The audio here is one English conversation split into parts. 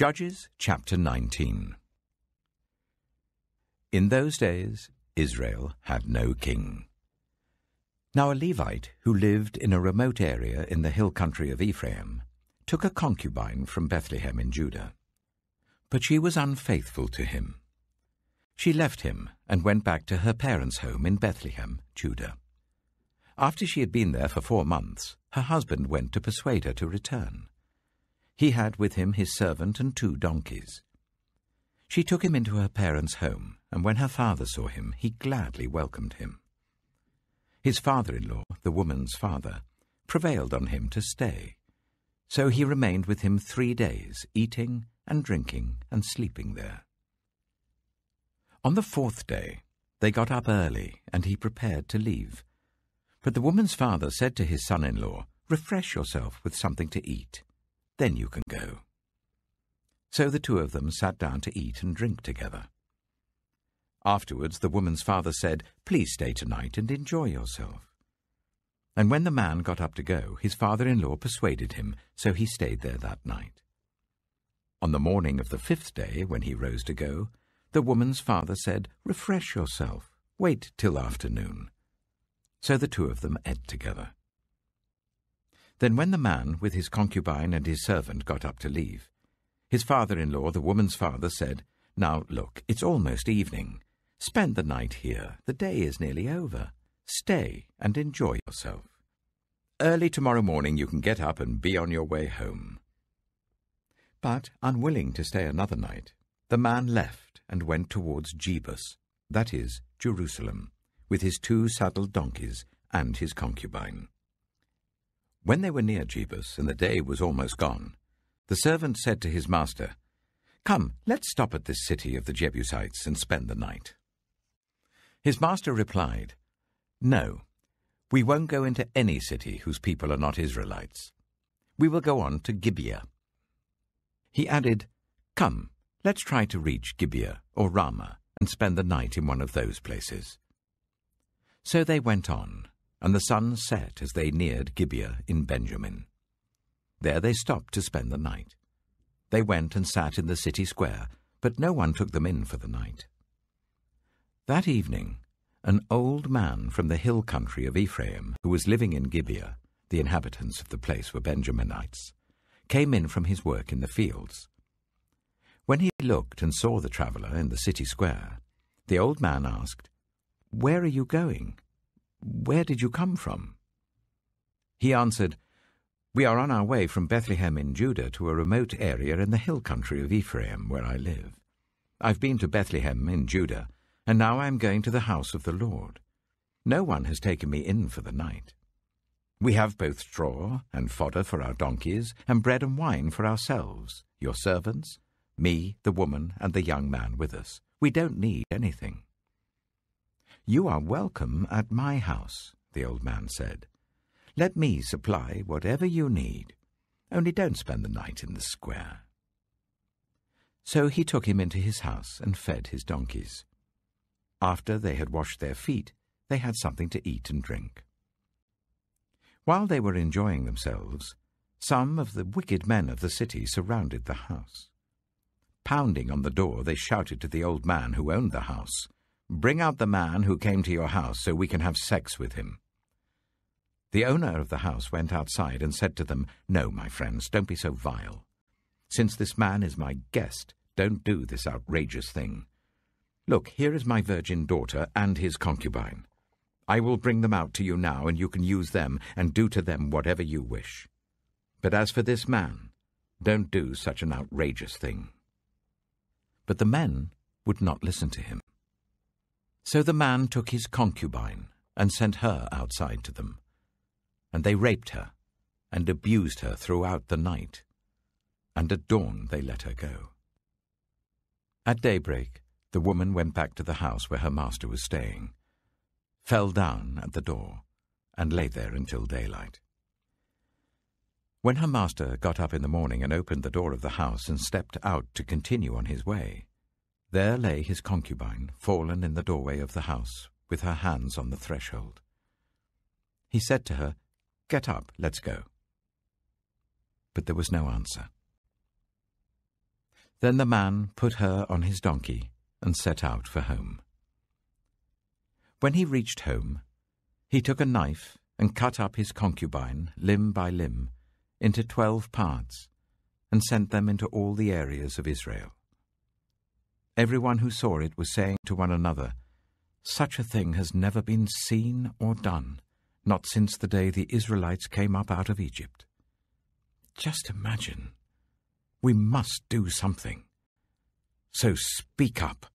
Judges chapter 19. In those days Israel had no king. Now a Levite who lived in a remote area in the hill country of Ephraim took a concubine from Bethlehem in Judah. But she was unfaithful to him. She left him and went back to her parents' home in Bethlehem, Judah. After she had been there for 4 months, her husband went to persuade her to return. He had with him his servant and 2 donkeys. She took him into her parents' home, and when her father saw him, he gladly welcomed him. His father-in-law, the woman's father, prevailed on him to stay. So he remained with him 3 days, eating and drinking and sleeping there. On the 4th day, they got up early, and he prepared to leave. But the woman's father said to his son-in-law, "Refresh yourself with something to eat. Then you can go." So the 2 of them sat down to eat and drink together. Afterwards the woman's father said, "Please stay tonight and enjoy yourself." And when the man got up to go, his father-in-law persuaded him, so he stayed there that night. On the morning of the 5th day, when he rose to go, the woman's father said, "Refresh yourself. Wait till afternoon." So the 2 of them ate together. Then when the man with his concubine and his servant got up to leave, his father-in-law, the woman's father, said, "Now look, it's almost evening. Spend the night here. The day is nearly over. Stay and enjoy yourself. Early tomorrow morning you can get up and be on your way home." But, unwilling to stay another night, the man left and went towards Jebus, that is, Jerusalem, with his 2 saddled donkeys and his concubine. When they were near Jebus and the day was almost gone, the servant said to his master, "Come, let's stop at this city of the Jebusites and spend the night." His master replied, "No, we won't go into any city whose people are not Israelites. We will go on to Gibeah." He added, "Come, let's try to reach Gibeah or Ramah and spend the night in one of those places." So they went on, and the sun set as they neared Gibeah in Benjamin. There they stopped to spend the night. They went and sat in the city square, but no one took them in for the night. That evening, an old man from the hill country of Ephraim, who was living in Gibeah — the inhabitants of the place were Benjaminites — came in from his work in the fields. When he looked and saw the traveller in the city square, the old man asked, "Where are you going? Where did you come from?" He answered, "We are on our way from Bethlehem in Judah to a remote area in the hill country of Ephraim, where I live. I've been to Bethlehem in Judah, and now I'm going to the house of the Lord. No one has taken me in for the night. We have both straw and fodder for our donkeys, and bread and wine for ourselves, your servants, me, the woman, and the young man with us. We don't need anything." "You are welcome at my house," the old man said. "Let me supply whatever you need. Only don't spend the night in the square." So he took him into his house and fed his donkeys. After they had washed their feet, they had something to eat and drink. While they were enjoying themselves, some of the wicked men of the city surrounded the house. Pounding on the door, they shouted to the old man who owned the house, "Bring out the man who came to your house so we can have sex with him." The owner of the house went outside and said to them, "No, my friends, don't be so vile. Since this man is my guest, don't do this outrageous thing. Look, here is my virgin daughter and his concubine. I will bring them out to you now, and you can use them and do to them whatever you wish. But as for this man, don't do such an outrageous thing." But the men would not listen to him. So the man took his concubine and sent her outside to them, and they raped her and abused her throughout the night, and at dawn they let her go. At daybreak the woman went back to the house where her master was staying, fell down at the door, and lay there until daylight. When her master got up in the morning and opened the door of the house and stepped out to continue on his way, there lay his concubine, fallen in the doorway of the house, with her hands on the threshold. He said to her, "Get up, let's go." But there was no answer. Then the man put her on his donkey and set out for home. When he reached home, he took a knife and cut up his concubine limb by limb into 12 parts and sent them into all the areas of Israel. Everyone who saw it was saying to one another, "Such a thing has never been seen or done, not since the day the Israelites came up out of Egypt. Just imagine. We must do something. So speak up."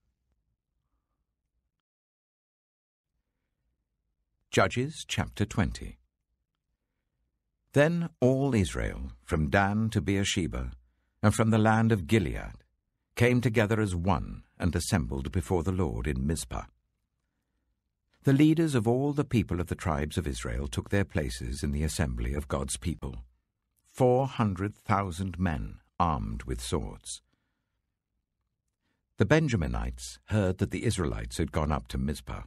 Judges chapter 20. Then all Israel, from Dan to Beersheba, and from the land of Gilead, came together as one and assembled before the Lord in Mizpah. The leaders of all the people of the tribes of Israel took their places in the assembly of God's people, 400,000 men armed with swords. The Benjaminites heard that the Israelites had gone up to Mizpah.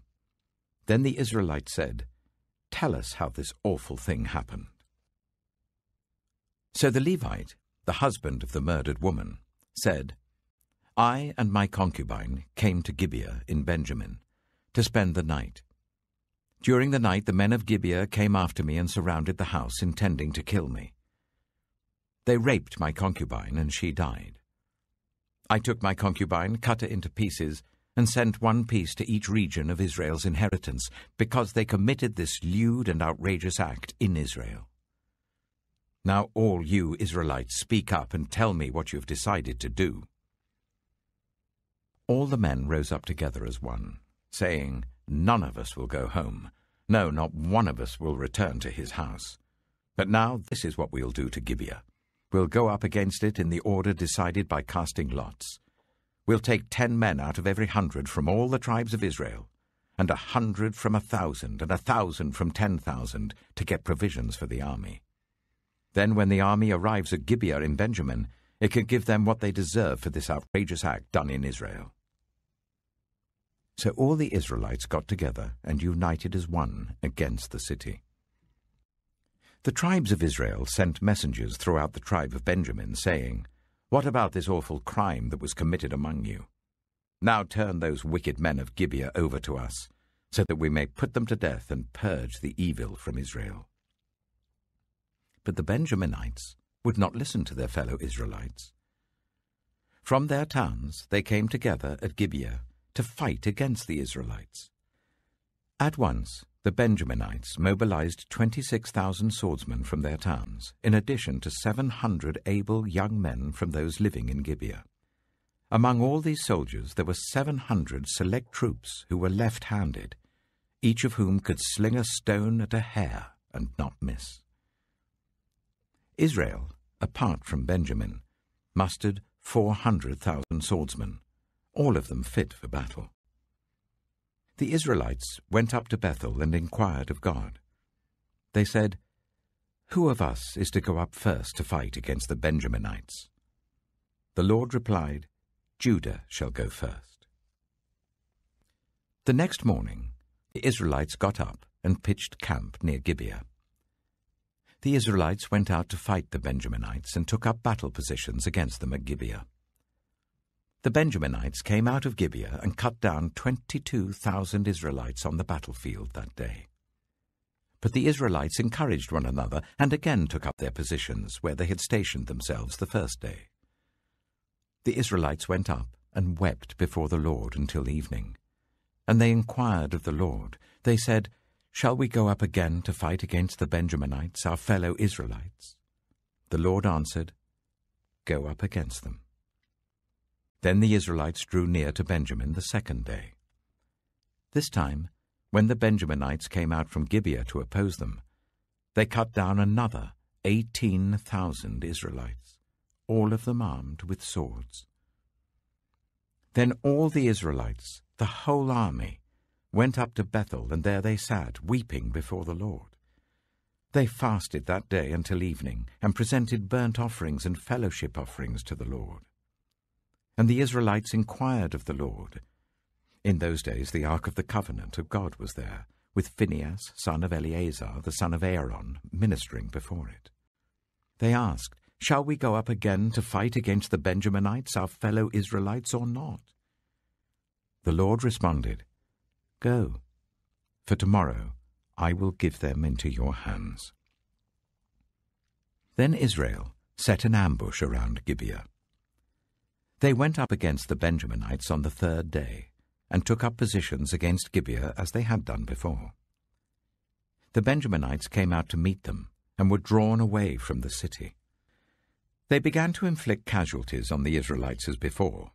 Then the Israelites said, "Tell us how this awful thing happened." So the Levite, the husband of the murdered woman, said, "I and my concubine came to Gibeah in Benjamin to spend the night. During the night the men of Gibeah came after me and surrounded the house, intending to kill me. They raped my concubine, and she died. I took my concubine, cut her into pieces, and sent one piece to each region of Israel's inheritance, because they committed this lewd and outrageous act in Israel. Now all you Israelites, speak up and tell me what you've decided to do." All the men rose up together as one, saying, "None of us will go home. No, not one of us will return to his house. But now this is what we'll do to Gibeah. We'll go up against it in the order decided by casting lots. We'll take 10 men out of every 100 from all the tribes of Israel, and 100 from 1,000, and 1,000 from 10,000 to get provisions for the army. Then when the army arrives at Gibeah in Benjamin, it can give them what they deserve for this outrageous act done in Israel." So all the Israelites got together and united as one against the city. The tribes of Israel sent messengers throughout the tribe of Benjamin, saying, "What about this awful crime that was committed among you? Now turn those wicked men of Gibeah over to us, so that we may put them to death and purge the evil from Israel." But the Benjaminites would not listen to their fellow Israelites. From their towns they came together at Gibeah to fight against the Israelites. At once the Benjaminites mobilized 26,000 swordsmen from their towns, in addition to 700 able young men from those living in Gibeah. Among all these soldiers there were 700 select troops who were left-handed, each of whom could sling a stone at a hair and not miss. Israel, apart from Benjamin, mustered 400,000 swordsmen, all of them fit for battle. The Israelites went up to Bethel and inquired of God. They said, "Who of us is to go up first to fight against the Benjaminites?" The Lord replied, "Judah shall go first." The next morning, the Israelites got up and pitched camp near Gibeah. The Israelites went out to fight the Benjaminites and took up battle positions against them at Gibeah. The Benjaminites came out of Gibeah and cut down 22,000 Israelites on the battlefield that day. But the Israelites encouraged one another and again took up their positions where they had stationed themselves the first day. The Israelites went up and wept before the Lord until evening. And they inquired of the Lord. They said, "Shall we go up again to fight against the Benjaminites, our fellow Israelites?" The Lord answered, "Go up against them." Then the Israelites drew near to Benjamin the second day. This time, when the Benjaminites came out from Gibeah to oppose them, they cut down another 18,000 Israelites, all of them armed with swords. Then all the Israelites, the whole army, went up to Bethel, and there they sat, weeping before the Lord. They fasted that day until evening, and presented burnt offerings and fellowship offerings to the Lord. And the Israelites inquired of the Lord. In those days the Ark of the Covenant of God was there, with Phinehas, son of Eleazar, the son of Aaron, ministering before it. They asked, Shall we go up again to fight against the Benjaminites, our fellow Israelites, or not? The Lord responded, Go, for tomorrow I will give them into your hands. Then Israel set an ambush around Gibeah. They went up against the Benjaminites on the third day, and took up positions against Gibeah as they had done before. The Benjaminites came out to meet them, and were drawn away from the city. They began to inflict casualties on the Israelites as before,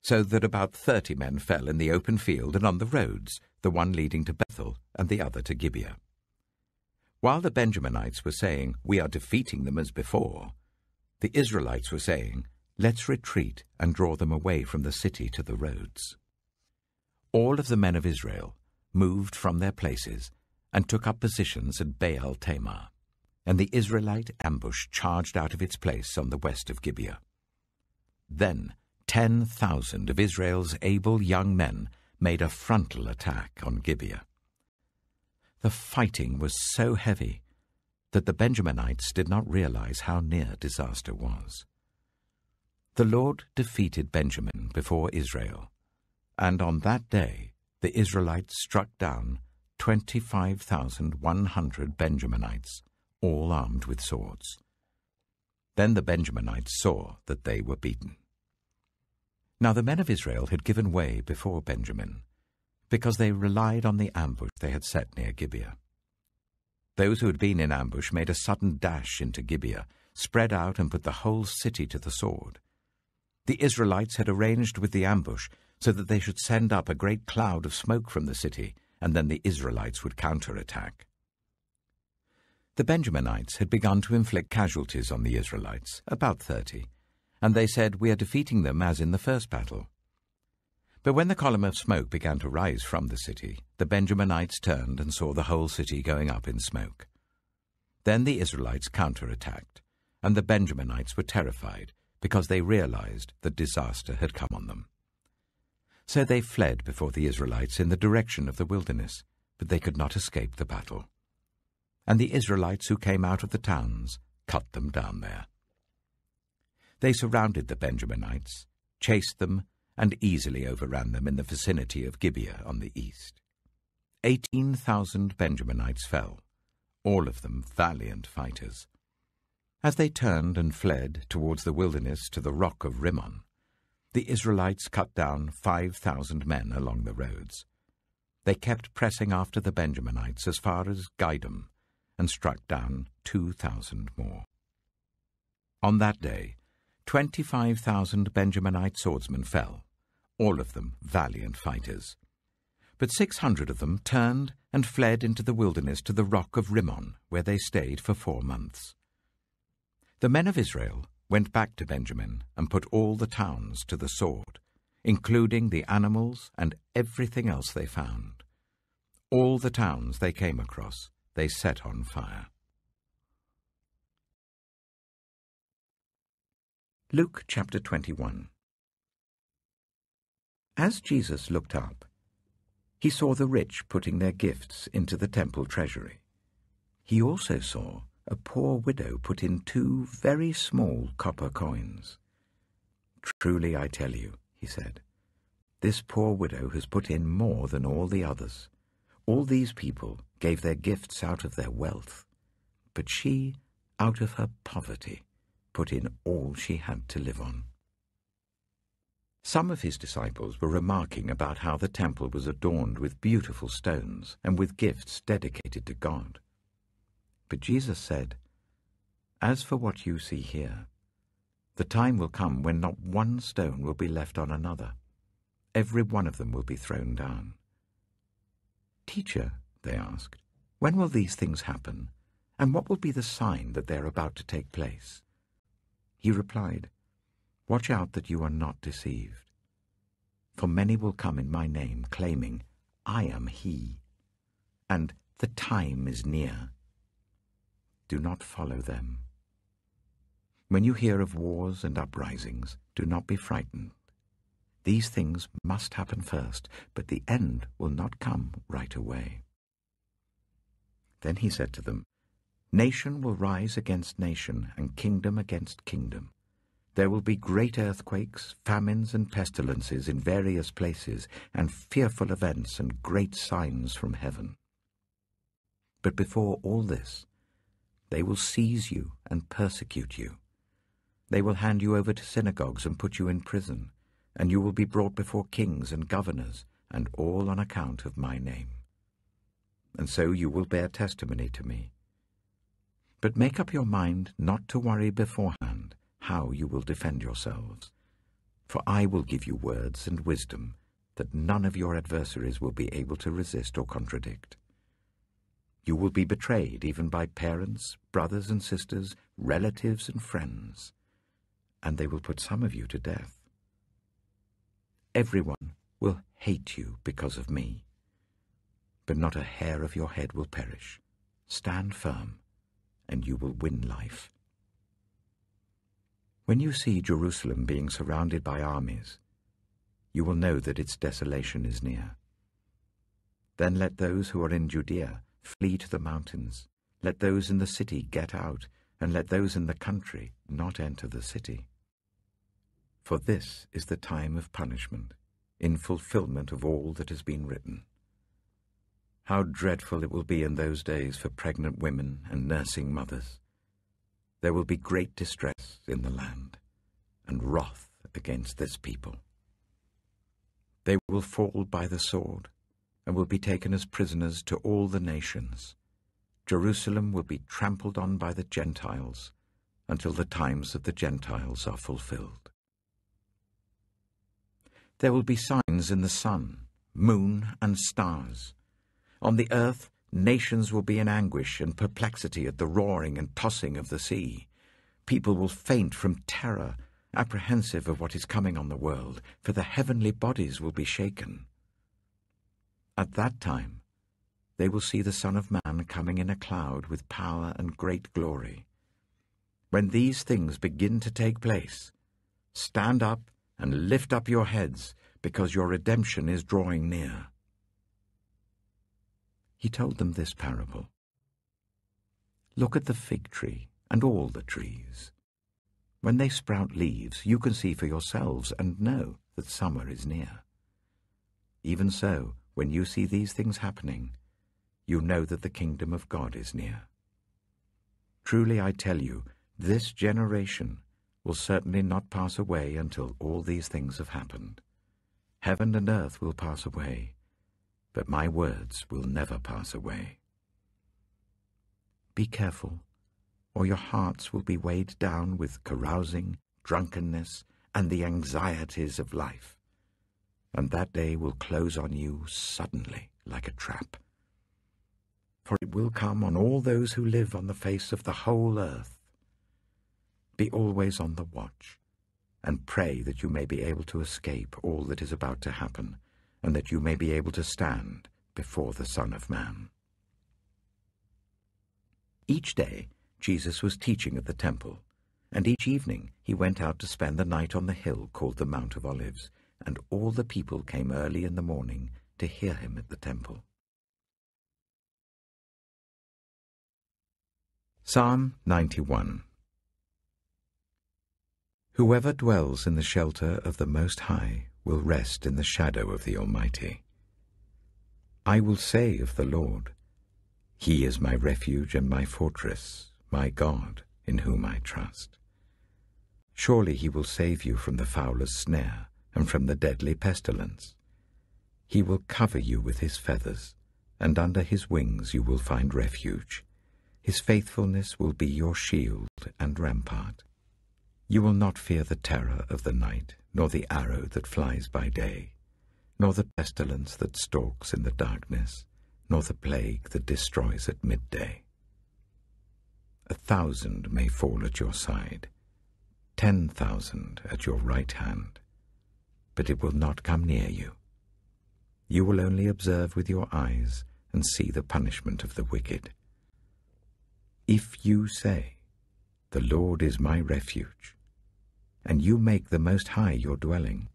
so that about 30 men fell in the open field and on the roads, the one leading to Bethel and the other to Gibeah. While the Benjaminites were saying, We are defeating them as before, the Israelites were saying, Let's retreat and draw them away from the city to the roads. All of the men of Israel moved from their places and took up positions at Baal Tamar, and the Israelite ambush charged out of its place on the west of Gibeah. Then 10,000 of Israel's able young men made a frontal attack on Gibeah. The fighting was so heavy that the Benjaminites did not realize how near disaster was. The Lord defeated Benjamin before Israel, and on that day the Israelites struck down 25,100 Benjaminites, all armed with swords. Then the Benjaminites saw that they were beaten. Now the men of Israel had given way before Benjamin, because they relied on the ambush they had set near Gibeah. Those who had been in ambush made a sudden dash into Gibeah, spread out and put the whole city to the sword. The Israelites had arranged with the ambush so that they should send up a great cloud of smoke from the city, and then the Israelites would counterattack. The Benjaminites had begun to inflict casualties on the Israelites, about 30, and they said, We are defeating them as in the first battle. But when the column of smoke began to rise from the city, the Benjaminites turned and saw the whole city going up in smoke. Then the Israelites counterattacked, and the Benjaminites were terrified because they realized that disaster had come on them. So they fled before the Israelites in the direction of the wilderness, but they could not escape the battle. And the Israelites who came out of the towns cut them down there. They surrounded the Benjaminites, chased them, and easily overran them in the vicinity of Gibeah on the east. 18,000 Benjaminites fell, all of them valiant fighters. As they turned and fled towards the wilderness to the rock of Rimmon, the Israelites cut down 5,000 men along the roads. They kept pressing after the Benjaminites as far as Gidom, and struck down 2,000 more. On that day, 25,000 Benjaminite swordsmen fell, all of them valiant fighters. But 600 of them turned and fled into the wilderness to the rock of Rimmon, where they stayed for 4 months. The men of Israel went back to Benjamin and put all the towns to the sword, including the animals and everything else they found. All the towns they came across they set on fire. Luke chapter 21. As Jesus looked up, he saw the rich putting their gifts into the temple treasury. He also saw a poor widow put in 2 very small copper coins. Truly I tell you, he said, this poor widow has put in more than all the others. All these people gave their gifts out of their wealth, but she, out of her poverty, put in all she had to live on. Some of his disciples were remarking about how the temple was adorned with beautiful stones and with gifts dedicated to God. But Jesus said, As for what you see here, the time will come when not one stone will be left on another. Every one of them will be thrown down. Teacher, they asked, when will these things happen, and what will be the sign that they are about to take place? He replied, Watch out that you are not deceived. For many will come in my name, claiming, I am he, and the time is near. Do not follow them. When you hear of wars and uprisings, do not be frightened. These things must happen first, but the end will not come right away. Then he said to them, Nation will rise against nation, and kingdom against kingdom. There will be great earthquakes, famines, and pestilences in various places, and fearful events and great signs from heaven. But before all this, they will seize you and persecute you. They will hand you over to synagogues and put you in prison, and you will be brought before kings and governors, and all on account of my name. And so you will bear testimony to me. But make up your mind not to worry beforehand how you will defend yourselves, for I will give you words and wisdom that none of your adversaries will be able to resist or contradict. You will be betrayed even by parents, brothers and sisters, relatives and friends, and they will put some of you to death. Everyone will hate you because of me, but not a hair of your head will perish. Stand firm, and you will win life. When you see Jerusalem being surrounded by armies, you will know that its desolation is near. Then let those who are in Judea flee to the mountains. Let those in the city get out, and let those in the country not enter the city. For this is the time of punishment, in fulfillment of all that has been written. How dreadful it will be in those days for pregnant women and nursing mothers. There will be great distress in the land, and wrath against this people. They will fall by the sword, and will be taken as prisoners to all the nations. Jerusalem will be trampled on by the Gentiles, until the times of the Gentiles are fulfilled. There will be signs in the sun, moon, and stars. On the earth, nations will be in anguish and perplexity at the roaring and tossing of the sea. People will faint from terror, apprehensive of what is coming on the world, for the heavenly bodies will be shaken. At that time, they will see the Son of Man coming in a cloud with power and great glory. When these things begin to take place, stand up and lift up your heads, because your redemption is drawing near. He told them this parable. Look at the fig tree and all the trees. When they sprout leaves, you can see for yourselves and know that summer is near. Even so, when you see these things happening, you know that the kingdom of God is near. Truly I tell you, this generation will certainly not pass away until all these things have happened. Heaven and earth will pass away, but my words will never pass away. Be careful, or your hearts will be weighed down with carousing, drunkenness, and the anxieties of life, and that day will close on you suddenly like a trap. For it will come on all those who live on the face of the whole earth. Be always on the watch, and pray that you may be able to escape all that is about to happen, and that you may be able to stand before the Son of Man. Each day Jesus was teaching at the temple, and each evening he went out to spend the night on the hill called the Mount of Olives, and all the people came early in the morning to hear him at the temple. Psalm 91. Whoever dwells in the shelter of the Most High will rest in the shadow of the Almighty. I will say of the Lord, He is my refuge and my fortress, my God, in whom I trust. Surely He will save you from the fowler's snare and from the deadly pestilence. He will cover you with His feathers, and under His wings you will find refuge. His faithfulness will be your shield and rampart. You will not fear the terror of the night, nor the arrow that flies by day, nor the pestilence that stalks in the darkness, nor the plague that destroys at midday. 1,000 may fall at your side, 10,000 at your right hand, but it will not come near you. You will only observe with your eyes and see the punishment of the wicked. If you say, "The Lord is my refuge," and you make the Most High your dwelling,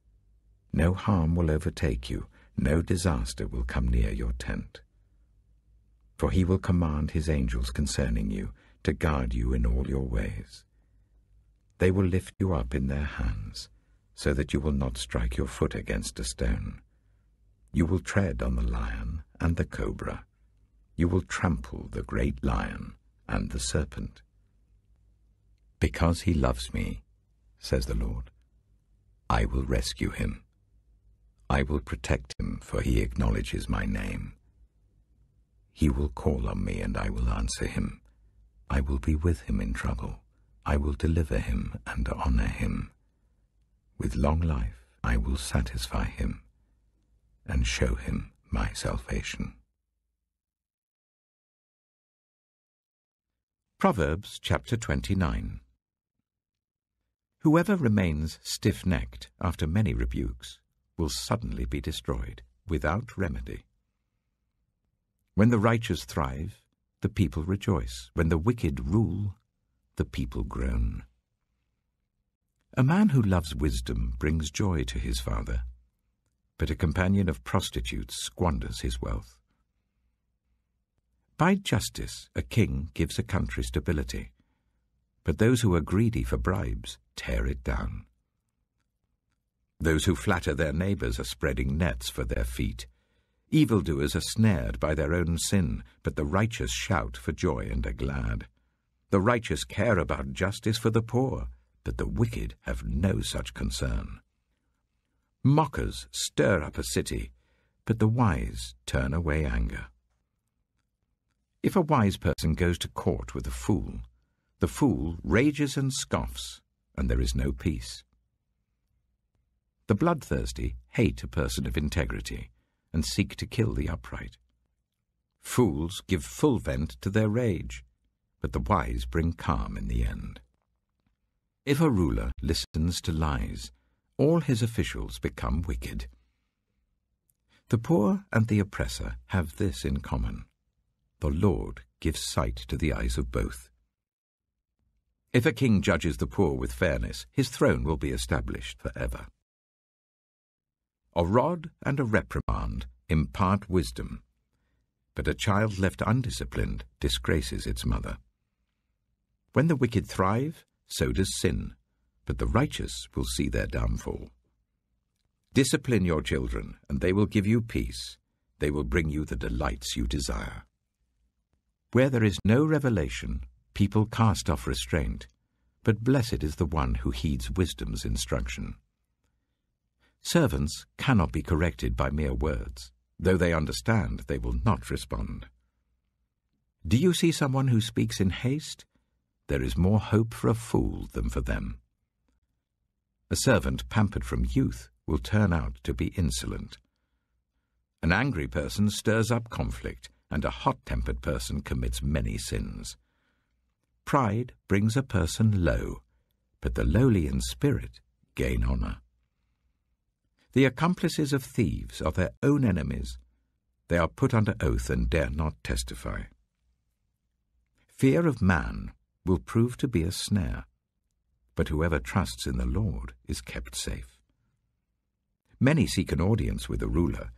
no harm will overtake you, no disaster will come near your tent. For he will command his angels concerning you, to guard you in all your ways. They will lift you up in their hands, so that you will not strike your foot against a stone. You will tread on the lion and the cobra. You will trample the great lion and the serpent. Because he loves me, says the Lord, I will rescue him. I will protect him, for he acknowledges my name. He will call on me, and I will answer him. I will be with him in trouble. I will deliver him and honor him. With long life I will satisfy him and show him my salvation. Proverbs chapter 29. Whoever remains stiff-necked after many rebukes will suddenly be destroyed without remedy. When the righteous thrive, the people rejoice. When the wicked rule, the people groan. A man who loves wisdom brings joy to his father, but a companion of prostitutes squanders his wealth. By justice a king gives a country stability, but those who are greedy for bribes tear it down. Those who flatter their neighbors are spreading nets for their feet. Evildoers are snared by their own sin, but the righteous shout for joy and are glad. The righteous care about justice for the poor, but the wicked have no such concern. Mockers stir up a city, but the wise turn away anger. If a wise person goes to court with a fool, the fool rages and scoffs, and there is no peace. The bloodthirsty hate a person of integrity and seek to kill the upright. Fools give full vent to their rage, but the wise bring calm in the end. If a ruler listens to lies, all his officials become wicked. The poor and the oppressor have this in common: the Lord gives sight to the eyes of both. If a king judges the poor with fairness, his throne will be established forever. A rod and a reprimand impart wisdom, but a child left undisciplined disgraces its mother. When the wicked thrive, so does sin, but the righteous will see their downfall. Discipline your children, and they will give you peace. They will bring you the delights you desire. Where there is no revelation, people cast off restraint, but blessed is the one who heeds wisdom's instruction. Servants cannot be corrected by mere words. Though they understand, they will not respond. Do you see someone who speaks in haste? There is more hope for a fool than for them. A servant pampered from youth will turn out to be insolent. An angry person stirs up conflict, and a hot-tempered person commits many sins. Pride brings a person low, but the lowly in spirit gain honor. The accomplices of thieves are their own enemies. They are put under oath and dare not testify. Fear of man will prove to be a snare, but whoever trusts in the Lord is kept safe. Many seek an audience with a ruler,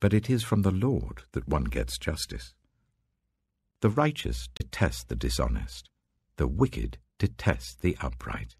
but it is from the Lord that one gets justice. The righteous detest the dishonest. The wicked detest the upright.